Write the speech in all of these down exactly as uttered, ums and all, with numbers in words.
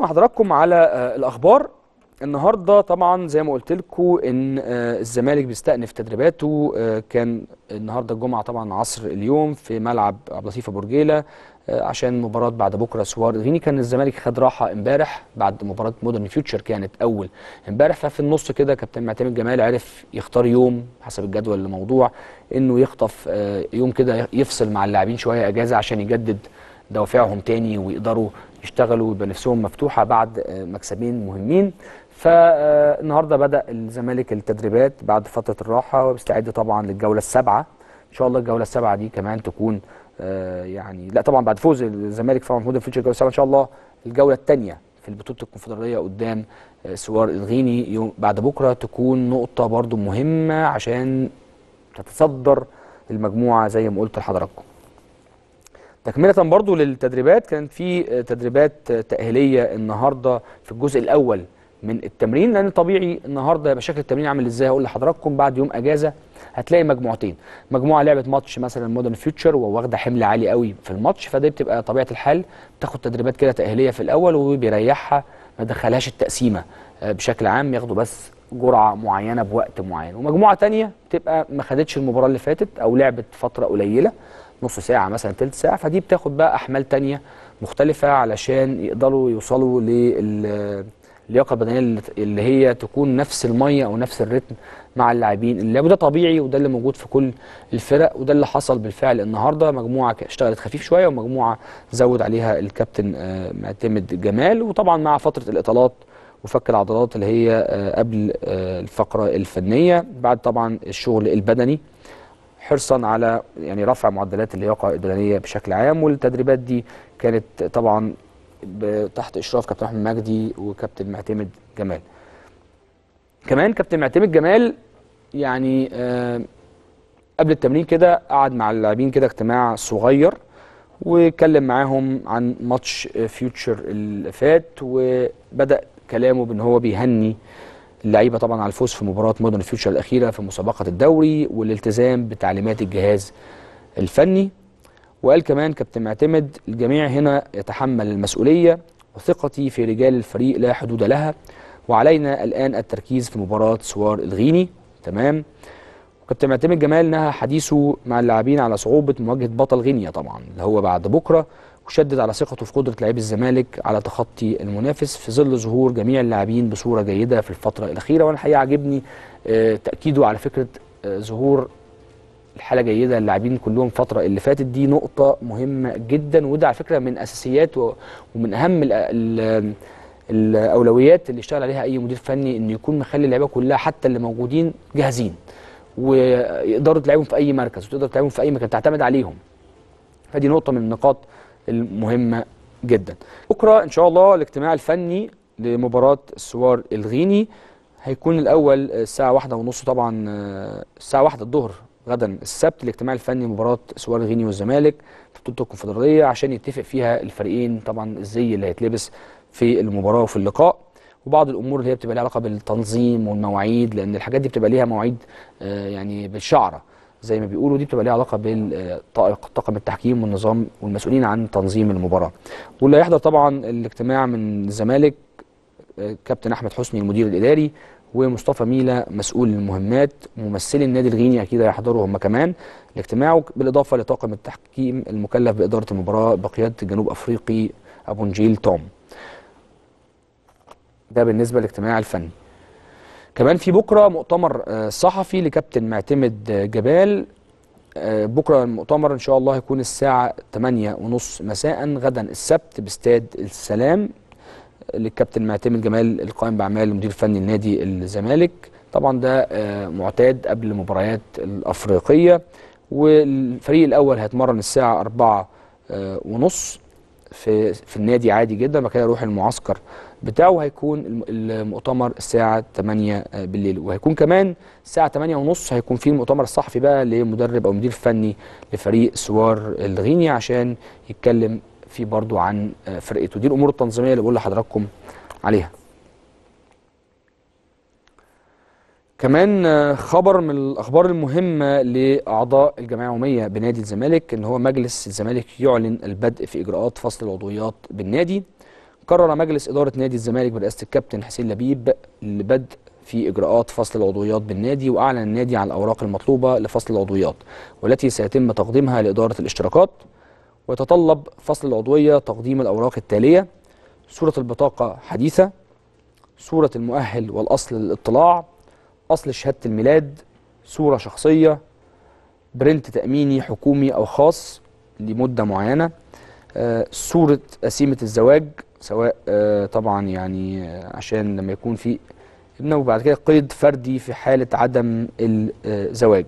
مع حضراتكم على الاخبار النهارده. طبعا زي ما قلت لكم ان الزمالك بيستأنف تدريباته، كان النهارده الجمعه طبعا عصر اليوم في ملعب عبد اللطيف ابو رجيله عشان مباراه بعد بكره سوار الغيني. كان الزمالك خد راحه امبارح بعد مباراه مودرن فيوتشر كانت اول امبارح، ففي النص كده كابتن معتمد جمال عرف يختار يوم حسب الجدول لموضوع انه يخطف يوم كده يفصل مع اللاعبين شويه اجازه عشان يجدد دوافعهم تاني ويقدروا يشتغلوا ويبقى نفسهم مفتوحه بعد مكسبين مهمين. فالنهارده بدا الزمالك التدريبات بعد فتره الراحه وبيستعد طبعا للجوله السابعه ان شاء الله. الجوله السابعه دي كمان تكون يعني لا طبعا بعد فوز الزمالك طبعا مودرن فيوتشر الجوله السابعه ان شاء الله الجوله الثانيه في بطوله الكونفدراليه قدام سوار الغيني يوم بعد بكره تكون نقطه برده مهمه عشان تتصدر المجموعه زي ما قلت لحضراتكم. تكملة برضو للتدريبات، كان في تدريبات تأهيلية النهاردة في الجزء الأول من التمرين، لأن طبيعي النهاردة يبقى شكل التمرين عامل إزاي هقول لحضراتكم. بعد يوم أجازة هتلاقي مجموعتين، مجموعة لعبت ماتش مثلا مودرن فيوتشر وواخدة حمل عالي قوي في الماتش، فده بتبقى طبيعة الحال بتاخد تدريبات كده تأهيلية في الأول وبيريحها ما دخلهاش التقسيمة بشكل عام، ياخدوا بس جرعه معينه بوقت معين. ومجموعه ثانيه بتبقى ما خدتش المباراه اللي فاتت او لعبت فتره قليله نص ساعه مثلا ثلث ساعه، فدي بتاخد بقى احمال ثانيه مختلفه علشان يقدروا يوصلوا لللياقه البدنيه اللي هي تكون نفس الميه او نفس الريتم مع اللاعبين اللي لعبوا. ده طبيعي وده اللي موجود في كل الفرق وده اللي حصل بالفعل النهارده. مجموعه اشتغلت خفيف شويه ومجموعه زود عليها الكابتن معتمد جمال، وطبعا مع فتره الاطالات وفك العضلات اللي هي قبل الفقره الفنيه بعد طبعا الشغل البدني حرصا على يعني رفع معدلات اللياقه البدنيه بشكل عام. والتدريبات دي كانت طبعا تحت اشراف كابتن احمد مجدي وكابتن معتمد جمال. كمان كابتن معتمد جمال يعني قبل التمرين كده قعد مع اللاعبين كده اجتماع صغير واتكلم معاهم عن ماتش فيوتشر اللي فات، وبدا كلامه بان هو بيهني اللعيبه طبعا على الفوز في مباراه مودرن فيوتشر الاخيره في مسابقه الدوري والالتزام بتعليمات الجهاز الفني. وقال كمان كابتن معتمد: الجميع هنا يتحمل المسؤوليه وثقتي في رجال الفريق لا حدود لها، وعلينا الان التركيز في مباراه سوار الغيني. تمام. وكابتن معتمد جمال نهى حديثه مع اللاعبين على صعوبه مواجهه بطل غينيا طبعا اللي هو بعد بكره، وشدد على ثقته في قدرة لاعبي الزمالك على تخطي المنافس في ظل ظهور جميع اللاعبين بصورة جيدة في الفترة الأخيرة. وأنا الحقيقة عجبني تأكيده على فكرة ظهور الحالة جيدة اللاعبين كلهم الفترة اللي فاتت، دي نقطة مهمة جدا، وده على فكرة من أساسيات ومن أهم الأولويات اللي يشتغل عليها أي مدير فني، إنه يكون مخلي اللعيبة كلها حتى اللي موجودين جاهزين ويقدروا تلعبهم في أي مركز وتقدر تلعبهم في أي مكان تعتمد عليهم. فدي نقطة من النقاط المهمه جدا. بكره ان شاء الله الاجتماع الفني لمباراه سوار الغيني هيكون الاول الساعه واحدة ونص طبعا الساعه واحدة الظهر غدا السبت، الاجتماع الفني لمباراه سوار الغيني والزمالك في بطوله الكونفدراليه عشان يتفق فيها الفريقين طبعا الزي اللي هيتلبس في المباراه وفي اللقاء، وبعض الامور اللي هي بتبقى لها علاقه بالتنظيم والمواعيد، لان الحاجات دي بتبقى ليها مواعيد يعني بالشعره زي ما بيقولوا، دي بتبقى ليها علاقه بالطاقم التحكيم والنظام والمسؤولين عن تنظيم المباراه. واللي هيحضر طبعا الاجتماع من الزمالك كابتن احمد حسني المدير الاداري ومصطفى ميلا مسؤول المهمات، ممثلي النادي الغيني اكيد هيحضروا هم كمان الاجتماع، بالاضافه لطاقم التحكيم المكلف باداره المباراه بقياده الجنوب افريقي ابو نجيل توم. ده بالنسبه للاجتماع الفني. كمان في بكره مؤتمر صحفي لكابتن معتمد جبال. بكره المؤتمر ان شاء الله هيكون الساعه ثمانية وثلاثين مساء غدا السبت باستاد السلام للكابتن معتمد جمال القائم باعمال المدير الفني لنادي الزمالك. طبعا ده معتاد قبل المباريات الافريقيه. والفريق الاول هيتمرن الساعه أربعة وثلاثين في في النادي عادي جدا، بعد كده يروح المعسكر بتاعه. هيكون المؤتمر الساعه ثمانية بالليل، وهيكون كمان الساعه ثمانية وثلاثين هيكون في المؤتمر الصحفي بقى لمدرب او مدير فني لفريق سوار الغيني عشان يتكلم فيه برضو عن فرقته. دي الامور التنظيميه اللي بقول لحضراتكم عليها. كمان خبر من الاخبار المهمه لاعضاء الجمعيه العموميه بنادي الزمالك ان هو مجلس الزمالك يعلن البدء في اجراءات فصل العضويات بالنادي. قرر مجلس إدارة نادي الزمالك برئاسة الكابتن حسين لبيب لبدء في إجراءات فصل العضويات بالنادي، وأعلن النادي عن الأوراق المطلوبة لفصل العضويات والتي سيتم تقديمها لإدارة الاشتراكات. ويتطلب فصل العضوية تقديم الأوراق التالية: صورة البطاقة حديثة، صورة المؤهل والأصل للإطلاع، أصل شهادة الميلاد، صورة شخصية، برنت تأميني حكومي أو خاص لمدة معينة، صورة قسيمة الزواج، سواء طبعا يعني عشان لما يكون في ابنه، وبعد كده قيد فردي في حالة عدم الزواج.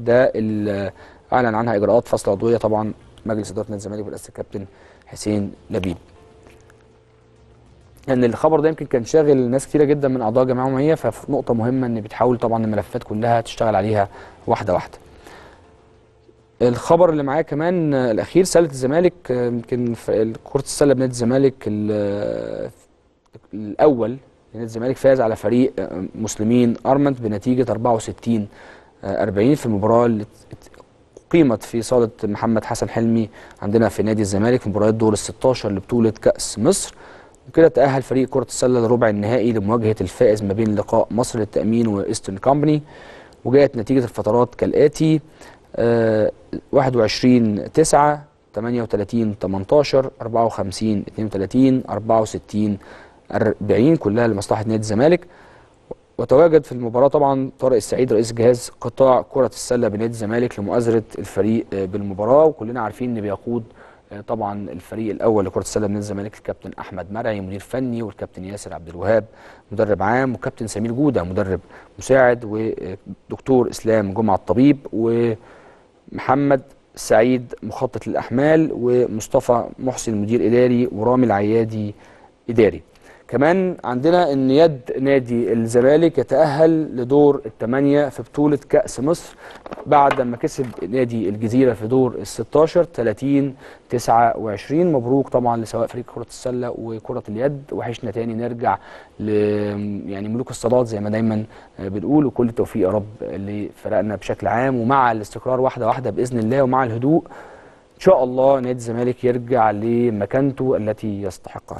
ده اللي أعلن عنها إجراءات فصل عضوية طبعا مجلس إدارة نادي الزمالك برئاسة الكابتن حسين لبيب. ان يعني الخبر ده يمكن كان شاغل ناس كتيره جدا من اعضاء جماعه وهي، فنقطه مهمه ان بتحاول طبعا الملفات كلها تشتغل عليها واحده واحده. الخبر اللي معايا كمان الاخير، سله الزمالك، يمكن كره السله بنادي الزمالك الاول، نادي الزمالك فاز على فريق مسلمين ارمنت بنتيجه أربعة وستين أربعين في المباراه اللي قيمت في صاله محمد حسن حلمي عندنا في نادي الزمالك في مباريات دور الستاشر لبطوله كاس مصر. وكده تأهل فريق كرة السلة لربع النهائي لمواجهة الفائز ما بين لقاء مصر للتأمين وإيسترن كامباني، وجاءت نتيجة الفترات كالآتي: أه واحد وعشرين تسعة، ثمانية وثلاثين تمنتاشر، أربعة وخمسين اثنين وثلاثين، أربعة وستين أربعين، كلها لمصلحة نادي الزمالك. وتواجد في المباراة طبعا طارق السعيد رئيس جهاز قطاع كرة السلة بنادي الزمالك لمؤازرة الفريق بالمباراة، وكلنا عارفين ان بيقود طبعا الفريق الاول لكره السله بنادي الزمالك الكابتن احمد مرعي مدير فني، والكابتن ياسر عبد الوهاب مدرب عام، وكابتن سمير جوده مدرب مساعد، ودكتور اسلام جمعه الطبيب، ومحمد سعيد مخطط للاحمال، ومصطفى محسن مدير اداري، ورامي العيادي اداري. كمان عندنا ان يد نادي الزمالك يتاهل لدور الثمانيه في بطوله كاس مصر بعد ما كسب نادي الجزيره في دور ال ستاشر ثلاثين تسعة وعشرين. مبروك طبعا لسواء فريق كره السله وكره اليد، وحشنا تاني نرجع ل يعني ملوك الصالات زي ما دايما بنقول، وكل التوفيق يا رب لفرقنا بشكل عام، ومع الاستقرار واحده واحده باذن الله، ومع الهدوء ان شاء الله نادي الزمالك يرجع لمكانته التي يستحقها.